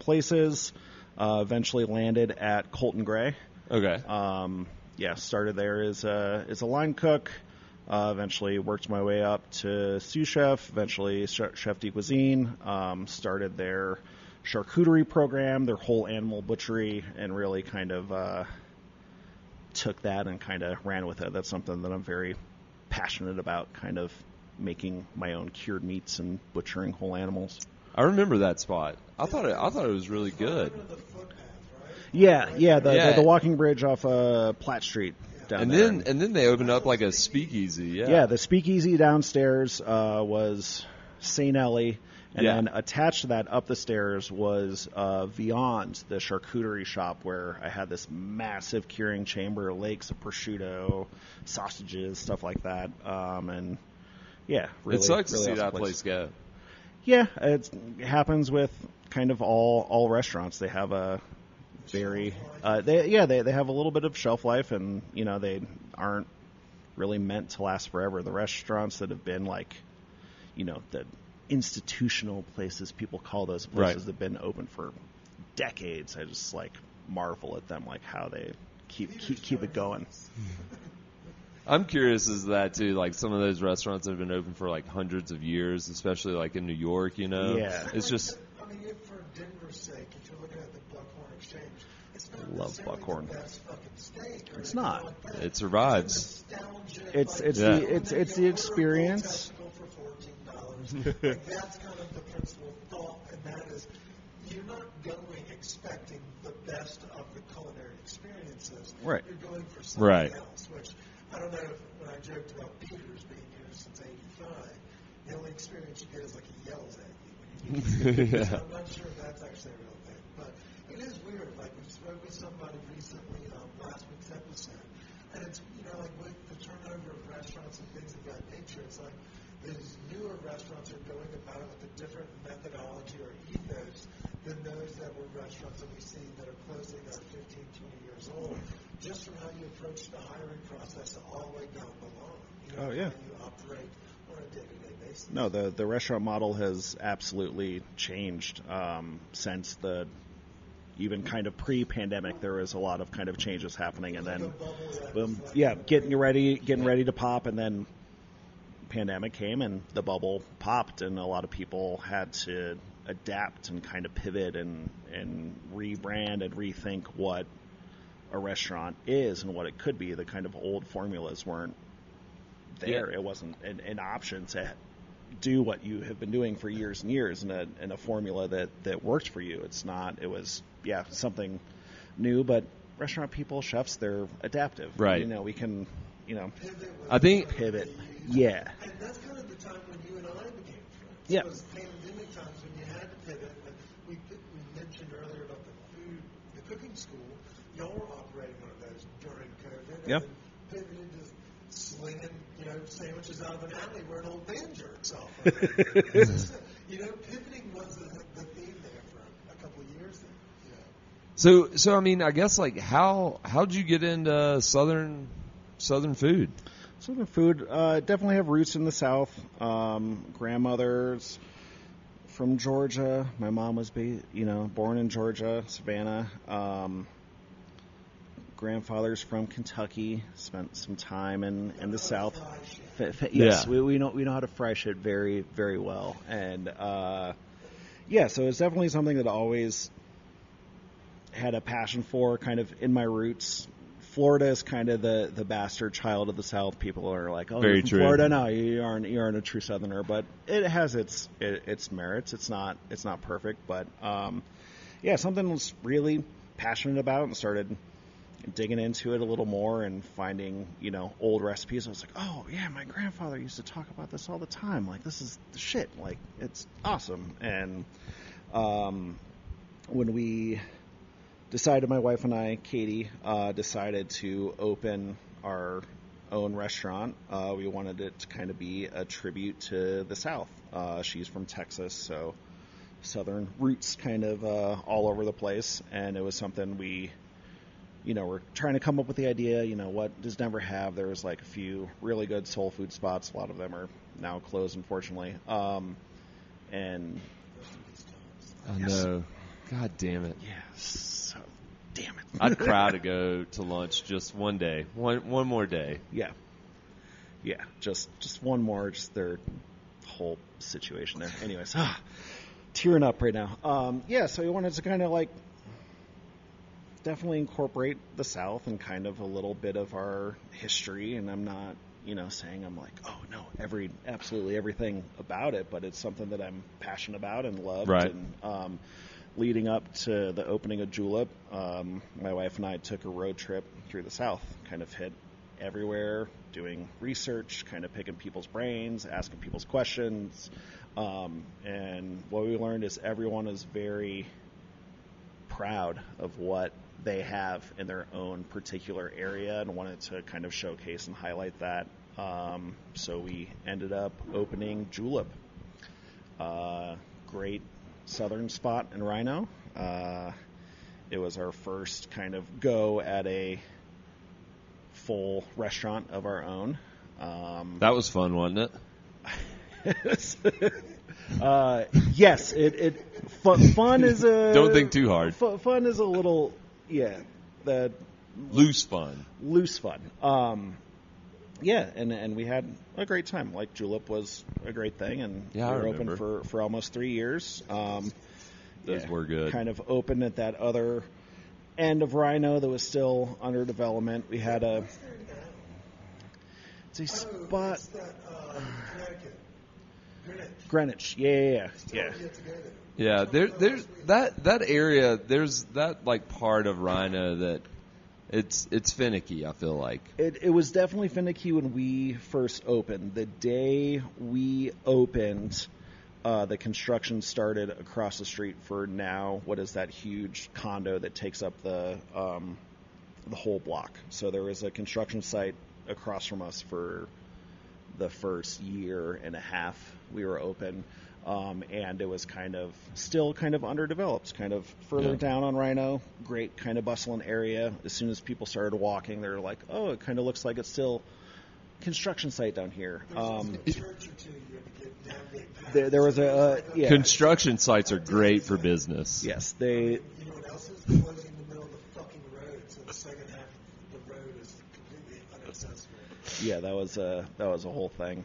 places. Eventually landed at Colton Gray. Okay. Started there as a line cook. Eventually worked my way up to sous chef. Eventually chef de cuisine. Started their charcuterie program, their whole animal butchery, and really kind of took that and kind of ran with it. That's something that I'm very passionate about, kind of making my own cured meats and butchering whole animals. I remember that spot. I thought it was really good. The footpath, right? The walking bridge off Platt Street down and there. And then they opened up like a speakeasy. Yeah, the speakeasy downstairs was St. Ellie, and then attached to that up the stairs was Beyond, the charcuterie shop where I had this massive curing chamber, lakes of prosciutto, sausages, stuff like that. Really, it sucks really to see awesome that place go. Yeah, it happens with kind of all restaurants. They have a very they have a little bit of shelf life, and you know they aren't really meant to last forever. The restaurants that have been like, you know, the institutional places, people call those places, right, that have been open for decades. I just like marvel at them, like how they keep it going. I'm curious as to that, too. Like, some of those restaurants have been open for, like, hundreds of years, especially, like, in New York, you know? Yeah. It's just... I mean, for Denver's sake, if you're looking at the Buckhorn Exchange, it's not love Buckhorn. The best fucking steak. It's not. Like it survives. It's the experience. Like, that's kind of the principal thought, and that is you're not going expecting the best of the culinary experiences. Right. You're going for something else, which... I don't know when I joked about Peter's being here since 85, the only experience you get is like he yells at you when you get it. So I'm not sure if that's actually a real thing. But it is weird. Like, we spoke with somebody recently on last week's episode, and it's, you know, like with the turnover of restaurants and things of that nature, it's like these newer restaurants are going about it with a different methodology or ethos than those that were restaurants that we see that are closing that are 15, 20 years old. Just from how you approach the hiring process all the way down below. You know, how you operate on a day-to-day basis. No, the restaurant model has absolutely changed since the even kind of pre-pandemic. There was a lot of kind of changes happening, and then boom, getting ready to pop, and then pandemic came and the bubble popped, and a lot of people had to adapt and kind of pivot and rebrand and rethink what a restaurant is and what it could be. The kind of old formulas weren't there. It wasn't an option to do what you have been doing for years and years in a formula that worked for you. It's not, it was, something new, but restaurant people, chefs, they're adaptive. Right. You know, we can, pivot. Yeah. And that's kind of the time when you and I became friends. Yeah. It was pandemic times when you had to pivot. We mentioned earlier about the cooking school. Y'all were operating one of those during COVID. And pivoted to slinging, sandwiches out of an alley where an old man jerks off. Pivoting was the theme there for a couple of years there. Yeah. So I mean, I guess like how'd you get into Southern food? Southern food, definitely have roots in the South. Grandmother's from Georgia. My mom was, born in Georgia, Savannah. Grandfather's from Kentucky. Spent some time in the South. We know how to fry shit very, very well. And so it's definitely something that I always had a passion for, kind of in my roots. Florida is kind of the bastard child of the South. People are like, "Oh, you're from Florida? No, you aren't a true Southerner." But it has its merits. It's not perfect, but something I was really passionate about and started digging into it a little more and finding old recipes. I was like, "Oh yeah, my grandfather used to talk about this all the time. Like, this is the shit. Like, it's awesome." And when we decided, my wife and I, Katie, decided to open our own restaurant. We wanted it to kind of be a tribute to the South. She's from Texas, so Southern roots kind of all over the place. And it was something we, were trying to come up with the idea, what does Denver have? There was like a few really good soul food spots. A lot of them are now closed, unfortunately. I know. God damn it. Yes. So damn it. I'd cry to go to lunch just one day. One more day. Yeah. Yeah. Just one more. Just their whole situation there. Anyways. Tearing up right now. Yeah. So we wanted to kind of like definitely incorporate the South and kind of a little bit of our history. And I'm not, saying I'm like, oh no, absolutely everything about it, but it's something that I'm passionate about and loved. Right. And, leading up to the opening of Julep, my wife and I took a road trip through the South, kind of hit everywhere, doing research, kind of picking people's brains, asking people's questions. And what we learned is everyone is very proud of what they have in their own particular area and wanted to kind of showcase and highlight that. So we ended up opening Julep. Great southern spot in Rhino. It was our first kind of go at a full restaurant of our own. That was fun, wasn't it? Yes. Fun is a... Don't think too hard. Fun is a little... Yeah. Loose fun. Yeah, and we had a great time. Like, Julep was a great thing, and we were open for almost 3 years. Those were good. Kind of open at that other end of Rhino that was still under development. We had spot... It's that, Connecticut. Greenwich. Yeah. Yeah, there's that area, there's that like part of Rhino that it's finicky, I feel like. It was definitely finicky when we first opened. The day we opened, the construction started across the street for now what is that huge condo that takes up the whole block. So there was a construction site across from us for the first year and a half we were open, and it was kind of still kind of underdeveloped, kind of further down on Rhino. Great kind of bustling area. As soon as people started walking, they were like, oh, it kind of looks like it's still construction site down here. There was a construction sites are great for business. Yes, they. You know what else is closing the middle of the fucking road, so the second half of the road is completely unaccessible. Yeah, that was a whole thing.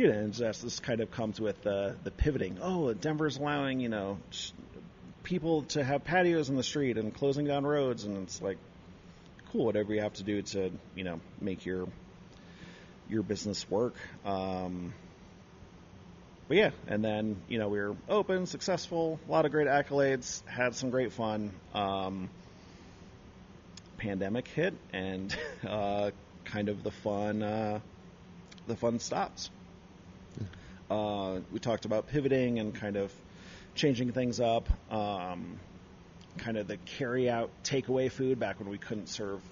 And this kind of comes with the pivoting. Oh, Denver's allowing people to have patios in the street and closing down roads, and it's like, cool. Whatever you have to do to make your business work. But yeah, and then we were open, successful, a lot of great accolades, had some great fun. Pandemic hit, and kind of the fun stops. We talked about pivoting and kind of changing things up, kind of the carry out takeaway food back when we couldn't serve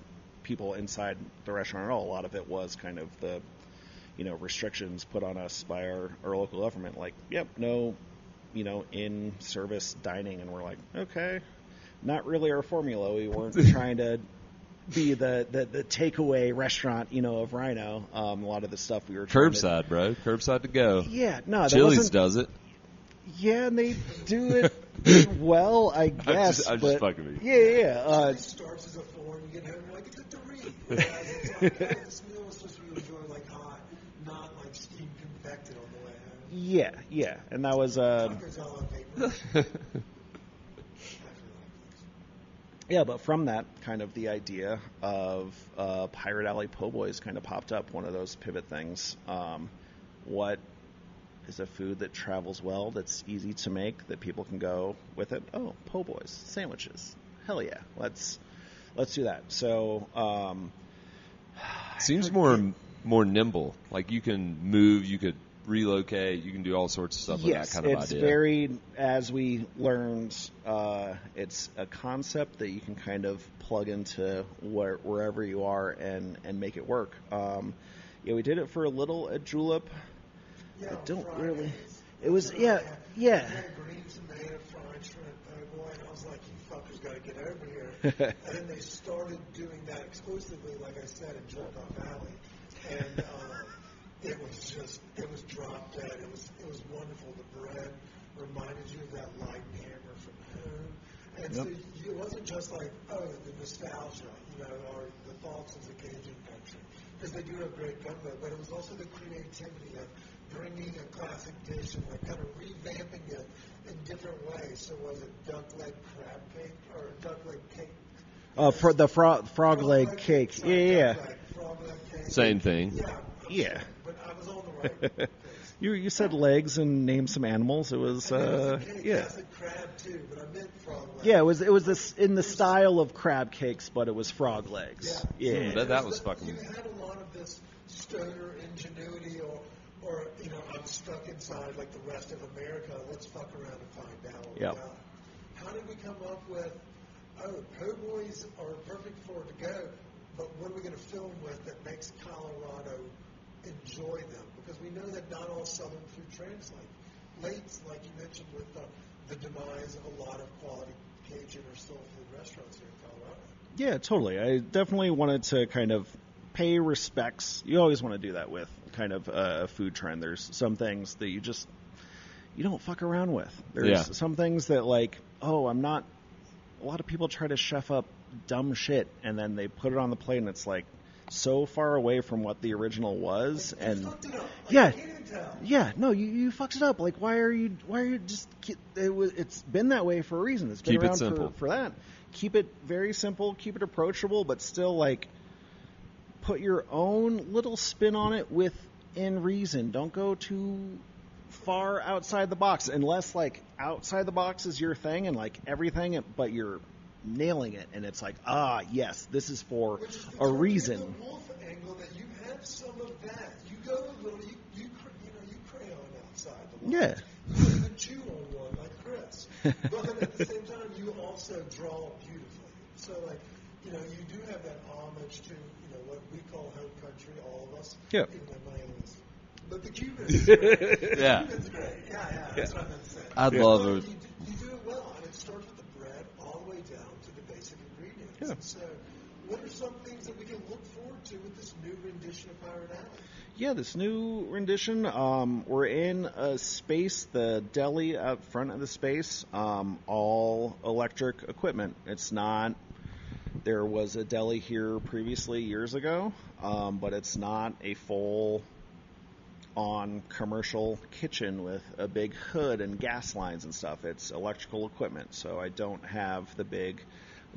people inside the restaurant at all. A lot of it was kind of the restrictions put on us by our local government, like, yep, no in service dining, and we're like, okay, not really our formula. We weren't trying to be the takeaway restaurant, of Rhino. A lot of the stuff we were trying curbside, bro. Curbside to go. Yeah, no, Chili's does it. Yeah, and they do it well, I guess. I'm just fucking with you. Yeah. It starts as a four, and you get home and like, it's a three. This meal was supposed to be enjoyed like hot, not like steam convected on the way home. Yeah, and that was. Yeah, but from that, kind of the idea of Pirate Alley Po' Boys kind of popped up, one of those pivot things. What is a food that travels well, that's easy to make, that people can go with it? Oh, Po' Boys, sandwiches. Hell yeah, let's do that. So seems more nimble. Like you can move, you could relocate, you can do all sorts of stuff with that kind of idea. Yes, it's very, as we learned, it's a concept that you can kind of plug into wherever you are and make it work. We did it for a little at Julep. Yeah, I don't really... It was, yeah. I was like, you fuckers got to get over here. And then they started doing that exclusively, like I said, in Julep Valley. And... it was drop dead. It was wonderful. The bread reminded you of that light hammer from home. And yep. So it wasn't just like, oh, the nostalgia, you know, or the thoughts of the Cajun country, because they do have great gunmeat, but it was also the creativity of bringing a classic dish and like kind of revamping it in different ways. So was it duck leg crab cake or duck leg cake? For the frog leg cake. Yeah. Frog leg cake. Same thing. Yeah. Yeah. But I was on the right place. You said legs and named some animals. It was yeah. Crab too, but I meant frog legs. Yeah, it was this in the style of crab cakes, but it was frog legs. Yeah, yeah. That was fucking. You had a lot of this stoner ingenuity, or you know, I'm stuck inside like the rest of America. Let's fuck around and find out. Yeah. How did we come up with? Oh, Po' Boys are perfect for to go, but what are we going to film with that makes Colorado enjoy them? Because we know that not all Southern food translates, like you mentioned, with the demise of a lot of quality Cajun or soul food restaurants here in Colorado. Yeah, totally. I definitely wanted to kind of pay respects. You always want to do that with kind of a food trend. There's some things that you don't fuck around with. There's some things that like, oh, I'm not. A lot of people try to chef up dumb shit, and then they put it on the plate, and it's like so far away from what the original was. Like, and you fucked it up. Like, yeah, yeah, no, you fucked it up. Like, why are you just? It's been that way for a reason. It's been keep around it simple. For that. Keep it very simple. Keep it approachable, but still like put your own little spin on it within reason. Don't go too far outside the box, unless like outside the box is your thing and like everything, but you're nailing it and it's like, ah, yes, this is for a reason. The wolf angle that you have some of that. You go a little, you crayon outside the box. Yeah. You even chew on one like Chris. But then at the same time, you also draw beautifully. So like, you know, you do have that homage to, you know, what we call home country, all of us. Yeah. Even though my is. But the Cubans, right? Yeah. The Cubans, great. Yeah, that's what I meant to say. I'd love it. You do it well, and it starts with the bread all the way down to the basic ingredients. Yeah. So what are some things that we can look forward to with this new rendition of Pirate Alley? Yeah, this new rendition, we're in a space, the deli up front of the space, all electric equipment. It's not... There was a deli here previously years ago, but it's not a full... on commercial kitchen with a big hood and gas lines and stuff. It's electrical equipment, so I don't have the big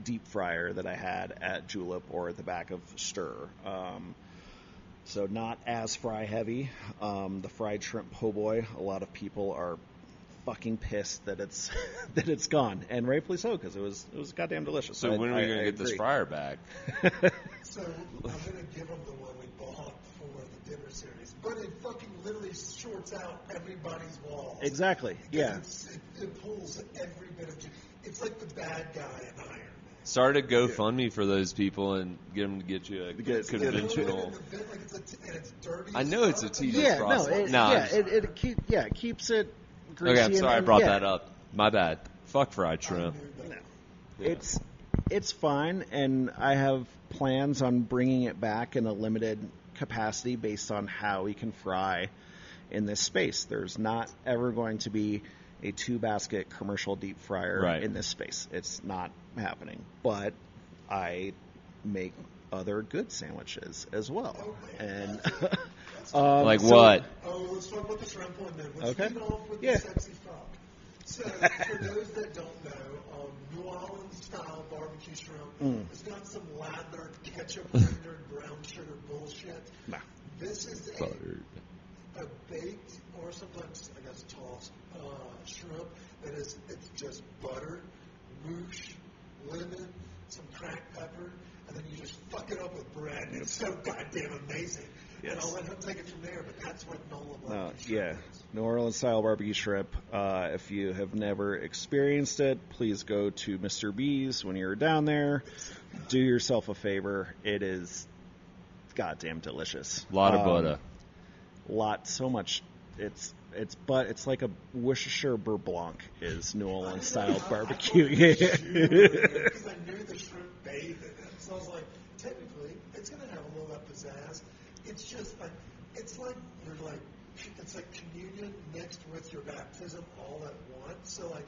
deep fryer that I had at Julep or at the back of Stir. So not as fry heavy. The fried shrimp po' boy, a lot of people are fucking pissed that it's that it's gone, and rightfully so, because it was goddamn delicious. So when are we gonna get this fryer back? So I'm gonna give them the one we bought for the dinner series, but it fucking literally shorts out everybody's walls. Exactly. Yeah. It pulls every bit of. It's like the bad guy in Iron Man. Start a GoFundMe for those people and get them to get you a conventional. I know it's a tedious process. It keeps it. Okay, I'm sorry I brought that up. My bad. Fuck fried shrimp. No. Yeah. It's fine, and I have plans on bringing it back in a limited capacity based on how we can fry in this space. There's not ever going to be a 2-basket commercial deep fryer in this space. It's not happening. But I make other good sandwiches as well. Okay. And... like so, what? Oh, let's talk about the shrimp one then. Let's lead off with the sexy frog. So, for those that don't know, New Orleans-style barbecue shrimp is not some lathered, ketchup-rendered, brown sugar bullshit. Nah. This is a baked, or sometimes, I guess, tossed shrimp that is just butter, moosh, lemon, some cracked pepper, and then you just fuck it up with bread, and it's so goddamn amazing. Yes. And I'll let him take it from there, but that's what New Orleans-style barbecue shrimp. If you have never experienced it, please go to Mr. B's when you're down there. Do yourself a favor. It is goddamn delicious. A lot of butter. So much. It's like a Worcestershire beurre blanc is New Orleans-style barbecue. Because I knew the shrimp bathed in it. So I was like, technically, it's going to have a little bit of pizzazz. It's just like, it's like you're like it's like communion mixed with your baptism all at once. So like